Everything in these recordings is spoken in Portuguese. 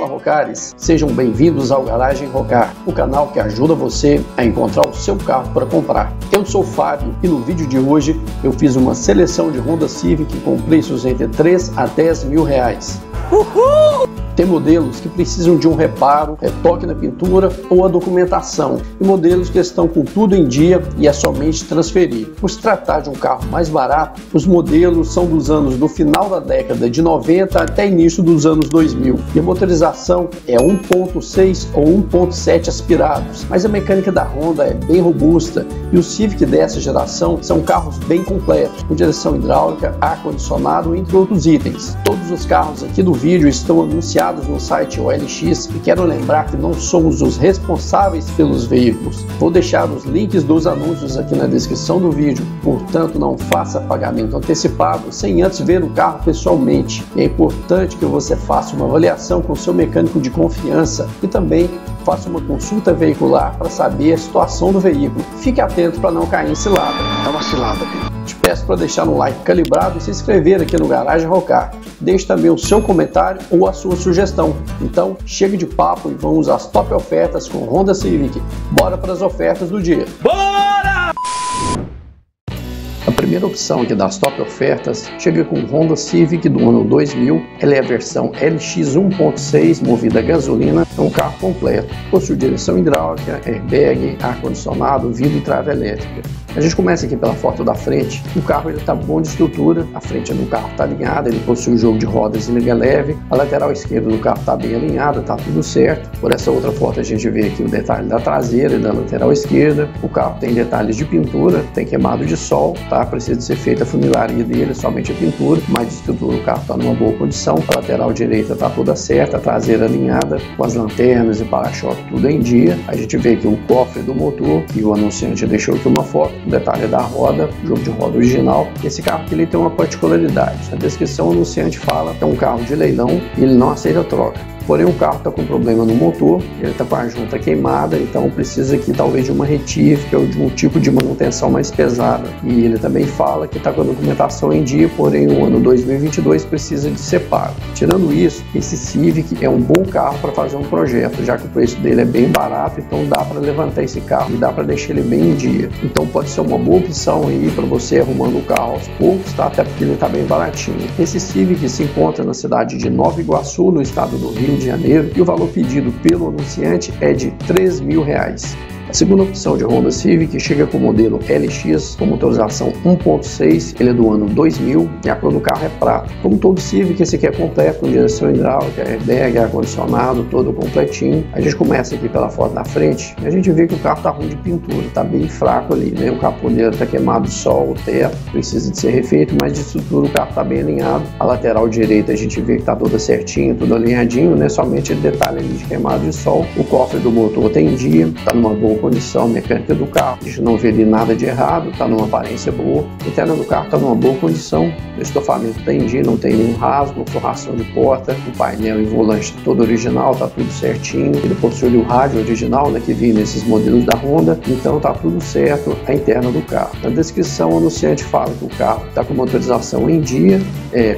Fala Rockares, sejam bem-vindos ao Garagem Rockar, o canal que ajuda você a encontrar o seu carro para comprar. Eu sou o Fábio e no vídeo de hoje eu fiz uma seleção de Honda Civic com preços entre 3 a 10 mil reais. Uhul! Tem modelos que precisam de um reparo, retoque na pintura ou a documentação, e modelos que estão com tudo em dia e é somente transferir. Por se tratar de um carro mais barato, os modelos são dos anos do final da década de 90 até início dos anos 2000, e a motorização é 1.6 ou 1.7 aspirados, mas a mecânica da Honda é bem robusta e o Civic dessa geração são carros bem completos, com direção hidráulica, ar-condicionado, entre outros itens. Todos os carros aqui do vídeo estão anunciados no site OLX e quero lembrar que não somos os responsáveis pelos veículos. Vou deixar os links dos anúncios aqui na descrição do vídeo, portanto não faça pagamento antecipado sem antes ver o carro pessoalmente. É importante que você faça uma avaliação com seu mecânico de confiança e também faça uma consulta veicular para saber a situação do veículo. Fique atento para não cair em cilada. É uma cilada, filho. Te peço para deixar um like calibrado e se inscrever aqui no Garagem Rockar. Deixe também o seu comentário ou a sua sugestão. Então, chega de papo e vamos às top ofertas com Honda Civic. Bora para as ofertas do dia. Bora! A primeira opção aqui das top ofertas chega com Honda Civic do ano 2000. Ela é a versão LX 1.6 movida a gasolina, é um carro completo. Possui direção hidráulica, airbag, ar-condicionado, vidro e trava elétrica. A gente começa aqui pela foto da frente. O carro está bom de estrutura, a frente do carro está alinhada, ele possui um jogo de rodas e liga leve, a lateral esquerda do carro está bem alinhada, está tudo certo. Por essa outra foto a gente vê aqui o detalhe da traseira e da lateral esquerda. O carro tem detalhes de pintura, tem queimado de sol, tá? Precisa ser feita a funilaria dele, somente a pintura, mas de estrutura o carro está numa boa condição. A lateral direita está toda certa, a traseira alinhada, com as lanternas e para-choque tudo em dia. A gente vê aqui o cofre do motor, que o anunciante deixou aqui uma foto. O detalhe da roda, jogo de roda original. Esse carro aqui, ele tem uma particularidade. Na descrição o anunciante fala que é um carro de leilão e ele não aceita troca. Porém o carro está com problema no motor, ele está com a junta queimada, então precisa aqui talvez de uma retífica ou de um tipo de manutenção mais pesada. E ele também fala que está com a documentação em dia, porém o ano 2022 precisa de separo. Tirando isso, esse Civic é um bom carro para fazer um projeto, já que o preço dele é bem barato, então dá para levantar esse carro e dá para deixar ele bem em dia. Então pode ser uma boa opção aí para você arrumando o carro aos poucos, tá? Até porque ele está bem baratinho. Esse Civic se encontra na cidade de Nova Iguaçu, no estado do Rio de Janeiro, e o valor pedido pelo anunciante é de 3 mil reais. A segunda opção de Honda Civic chega com o modelo LX com motorização 1.6, ele é do ano 2000 e a cor do carro é prata. Como todo Civic, esse aqui é completo, com direção hidráulica, airbag, ar-condicionado, todo completinho. A gente começa aqui pela foto da frente e a gente vê que o carro está ruim de pintura, está bem fraco ali, né? O caponeiro está queimado, o sol, o teto, precisa de ser refeito, mas de estrutura o carro está bem alinhado. A lateral direita a gente vê que está toda certinha, tudo alinhadinho, né? Somente detalhe ali de queimado de sol. O cofre do motor tem em dia, está numa boa condição mecânica do carro, a gente não vê ali nada de errado, está numa aparência boa. A interna do carro está numa boa condição, o estofamento está em dia, não tem nenhum rasgo, forração de porta, o painel e volante todo original, está tudo certinho. Ele possui o rádio original, né, que vinha nesses modelos da Honda, então está tudo certo a interna do carro. Na descrição o anunciante fala que o carro está com motorização em dia,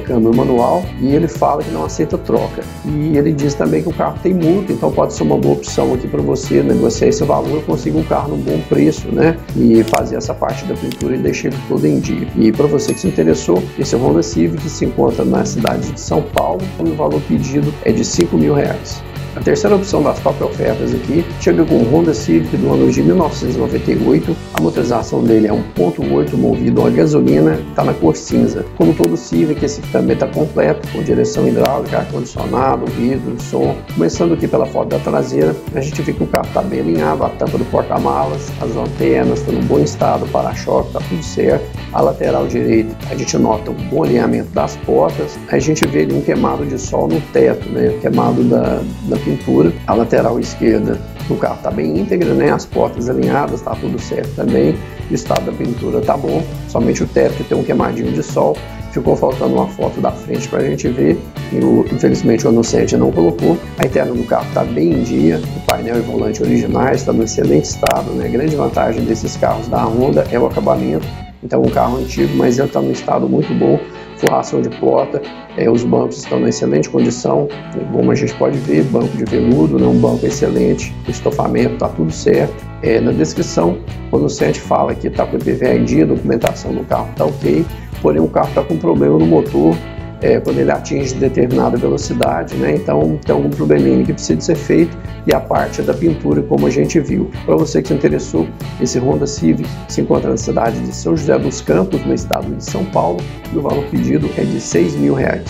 câmbio manual, e ele fala que não aceita troca. E ele diz também que o carro tem multa, então pode ser uma boa opção aqui para você negociar esse valor, consiga um carro num bom preço, né? E fazer essa parte da pintura e deixar ele todo em dia. E para você que se interessou, esse é o Honda Civic, que se encontra na cidade de São Paulo, e o valor pedido é de 5 mil reais. A terceira opção das top ofertas aqui chega com o Honda Civic do ano de 1998. A motorização dele é 1.8 movido a gasolina, está na cor cinza. Como todo Civic, esse também está completo, com direção hidráulica, ar-condicionado, vidro, som. Começando aqui pela foto da traseira, a gente vê que o carro está bem alinhado, a tampa do porta-malas, as lanternas estão em bom estado, o para-choque está tudo certo. A lateral direita a gente nota um bom alinhamento das portas, a gente vê ali um queimado de sol no teto, né? Queimado da pintura. A lateral esquerda do carro está bem íntegra, né? As portas alinhadas, está tudo certo também. O estado da pintura está bom, somente o teto que tem um queimadinho de sol. Ficou faltando uma foto da frente para a gente ver, e infelizmente o anunciante não colocou. A interna do carro está bem em dia, o painel e volante originais está no excelente estado, né? A grande vantagem desses carros da Honda é o acabamento. Então, um carro antigo, mas ele está num estado muito bom. situação de porta, os bancos estão em excelente condição, como a gente pode ver, banco de veludo, né, um banco excelente, estofamento, está tudo certo. Na descrição, quando o cliente fala que está com o IPVA em dia, a documentação do carro está ok, porém o carro está com problema no motor, quando ele atinge determinada velocidade, né? Então tem algum probleminha que precisa de ser feito, e a parte da pintura, como a gente viu. Para você que se interessou, esse Honda Civic se encontra na cidade de São José dos Campos, no estado de São Paulo, e o valor pedido é de R$ 6.000.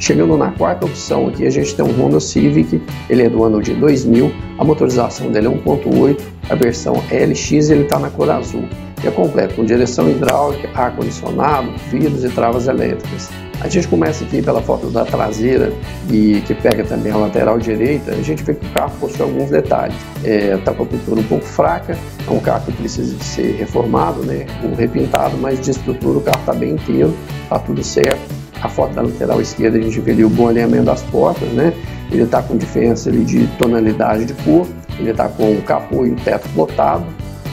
Chegando na quarta opção aqui, a gente tem um Honda Civic, ele é do ano de 2000, a motorização dele é 1.8, a versão LX, ele está na cor azul, e é completo com direção hidráulica, ar-condicionado, vidros e travas elétricas. A gente começa aqui pela foto da traseira, e que pega também a lateral direita. A gente vê que o carro possui alguns detalhes. Está com a pintura um pouco fraca, é um carro que precisa de ser reformado, né, ou repintado, mas de estrutura o carro está bem inteiro, está tudo certo. A foto da lateral esquerda a gente vê ali o bom alinhamento das portas, né? Ele está com diferença ali de tonalidade de cor, ele está com o capô e o teto botado,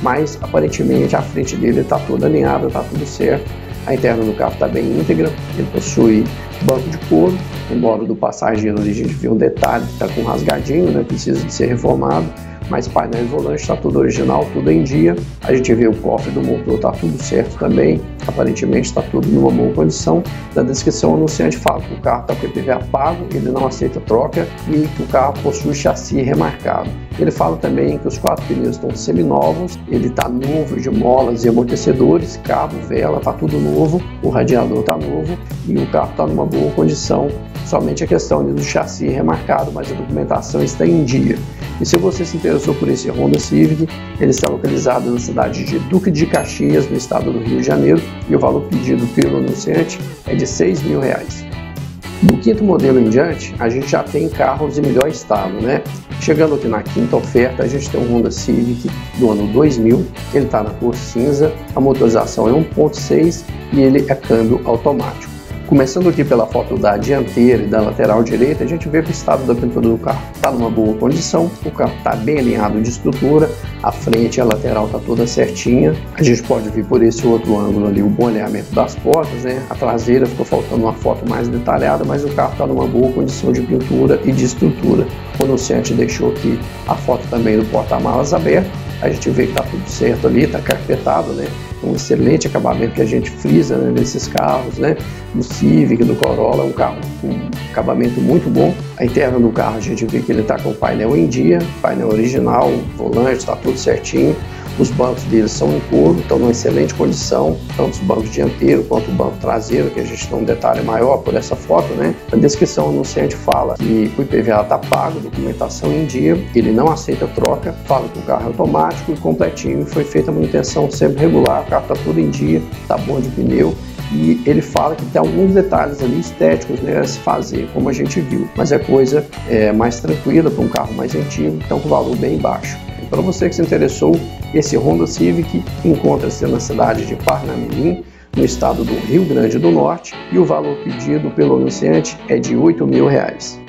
mas aparentemente a frente dele está toda alinhada, está tudo certo. A interna do carro está bem íntegra, ele possui banco de couro, embora do passageiro a gente vê um detalhe que está com rasgadinho, né, precisa de ser reformado, mas painel e volante está tudo original, tudo em dia. A gente vê o cofre do motor, está tudo certo também, aparentemente está tudo numa boa condição. Na descrição o anunciante fala que o carro está com o IPVA pago, ele não aceita troca, e que o carro possui chassi remarcado. Ele fala também que os 4 pneus estão seminovos, ele está novo de molas e amortecedores, cabo, vela, está tudo novo, o radiador está novo e o carro está numa boa condição. Somente a questão do chassi remarcado, mas a documentação está em dia. E se você se interessou por esse Honda Civic, ele está localizado na cidade de Duque de Caxias, no estado do Rio de Janeiro, e o valor pedido pelo anunciante é de R$ 6.000. Do quinto modelo em diante, a gente já tem carros em melhor estado, né? Chegando aqui na quinta oferta, a gente tem um Honda Civic do ano 2000, ele está na cor cinza, a motorização é 1.6 e ele é câmbio automático. Começando aqui pela foto da dianteira e da lateral direita, a gente vê que o estado da pintura do carro está numa boa condição, o carro está bem alinhado de estrutura, a frente e a lateral está toda certinha. A gente pode ver por esse outro ângulo ali o bom alinhamento das portas, né? A traseira ficou faltando uma foto mais detalhada, mas o carro está numa boa condição de pintura e de estrutura. O anunciante deixou aqui a foto também do porta-malas aberto, a gente vê que está tudo certo ali, está carpetado, né? Um excelente acabamento que a gente frisa, né, nesses carros, né, do Civic, do Corolla, um carro com um acabamento muito bom. A interna do carro a gente vê que ele está com o painel em dia, painel original, volante está tudo certinho, os bancos deles são em couro, estão em excelente condição, tanto os bancos dianteiro quanto o banco traseiro, que a gente tem um detalhe maior por essa foto, né. Na descrição o anunciante fala que o IPVA está pago, documentação em dia, ele não aceita troca, fala que o carro é automático e completinho, foi feita a manutenção sempre regular, o carro está tudo em dia, está bom de pneu, e ele fala que tem alguns detalhes ali estéticos, né, a se fazer, como a gente viu, mas é coisa mais tranquila para um carro mais antigo, então com valor bem baixo. Para você que se interessou, esse Honda Civic encontra-se na cidade de Parnamirim, no estado do Rio Grande do Norte, e o valor pedido pelo anunciante é de R$ 8.000.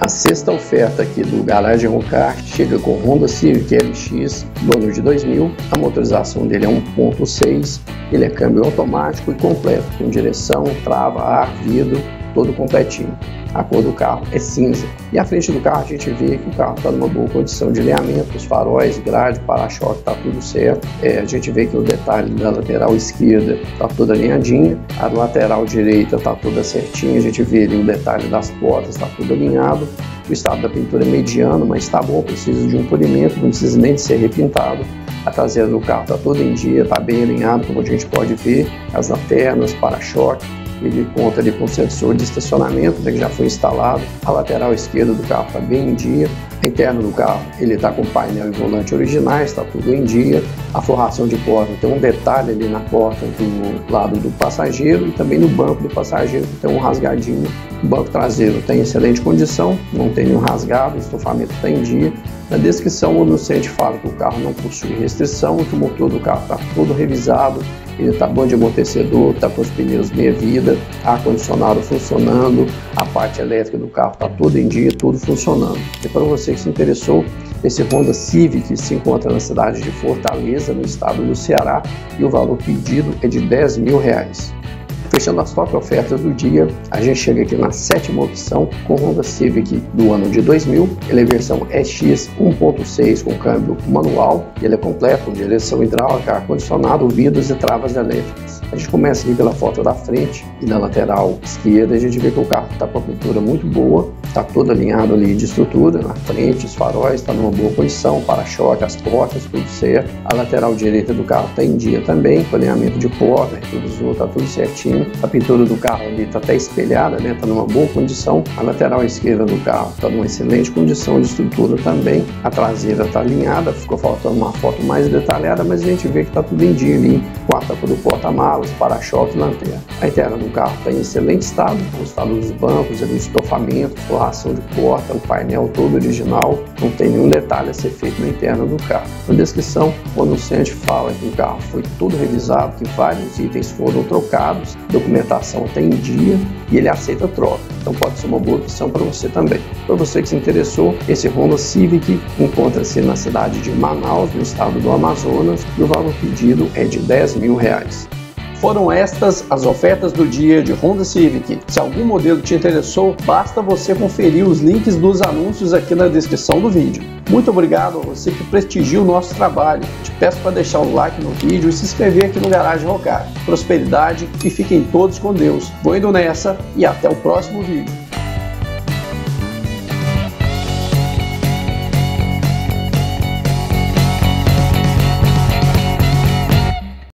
A sexta oferta aqui do Garagem Rockar chega com Honda Civic LX do ano de 2000, a motorização dele é 1.6, ele é câmbio automático e completo, com direção, trava, ar, vidro, todo completinho. A cor do carro é cinza. E à frente do carro a gente vê que o carro está numa boa condição de alinhamento, os faróis, grade, para-choque, está tudo certo. A gente vê que o detalhe da lateral esquerda está toda alinhadinha, a lateral direita está toda certinha, a gente vê ali o detalhe das portas, está tudo alinhado. O estado da pintura é mediano, mas está bom, precisa de um polimento, não precisa nem de ser repintado. A traseira do carro está toda em dia, está bem alinhado, como a gente pode ver, as lanternas, para-choque. Ele conta ali com sensor de estacionamento, né, que já foi instalado. A lateral esquerda do carro está bem em dia. A interna do carro ele está com painel e volante originais, está tudo em dia. A forração de porta tem um detalhe ali na porta do lado do passageiro, e também no banco do passageiro tem um rasgadinho. O banco traseiro está em excelente condição, não tem nenhum rasgado, o estofamento está em dia. Na descrição o anunciante fala que o carro não possui restrição, que o motor do carro está todo revisado, ele está bom de amortecedor, está com os pneus meia vida, ar-condicionado funcionando, a parte elétrica do carro está toda em dia, tudo funcionando. E para você que se interessou, esse Honda Civic se encontra na cidade de Fortaleza, no estado do Ceará, e o valor pedido é de R$ 10.000. Fechando as top ofertas do dia, a gente chega aqui na sétima opção com Honda Civic do ano de 2000. Ele é versão SX 1.6 com câmbio manual. Ele é completo, direção hidráulica, ar-condicionado, vidros e travas elétricas. A gente começa aqui pela foto da frente e da lateral esquerda. A gente vê que o carro está com a pintura muito boa, está todo alinhado ali de estrutura. Na frente, os faróis estão numa boa posição, para-choque, as portas, tudo certo. A lateral direita do carro está em dia também, com alinhamento de porta, tudo azul, está tudo certinho. A pintura do carro ali está até espelhada, né? Está numa boa condição. A lateral esquerda do carro está numa excelente condição de estrutura também. A traseira está alinhada, ficou faltando uma foto mais detalhada, mas a gente vê que está tudo em dia ali, com a tampa do porta-malas, para-choque e lanterna. A interna do carro está em excelente estado, o estado dos bancos, ali, estofamento, forração de porta, o painel todo original, não tem nenhum detalhe a ser feito na interna do carro. Na descrição, o anunciante fala que o carro foi todo revisado, que vários itens foram trocados, documentação tem dia e ele aceita troca, então pode ser uma boa opção para você também. Para você que se interessou, esse Honda Civic encontra-se na cidade de Manaus, no estado do Amazonas, e o valor pedido é de R$10 mil. Foram estas as ofertas do dia de Honda Civic. Se algum modelo te interessou, basta você conferir os links dos anúncios aqui na descrição do vídeo. Muito obrigado a você que prestigia o nosso trabalho. Te peço para deixar um like no vídeo e se inscrever aqui no Garagem Rockar. Prosperidade e fiquem todos com Deus. Vou indo nessa e até o próximo vídeo.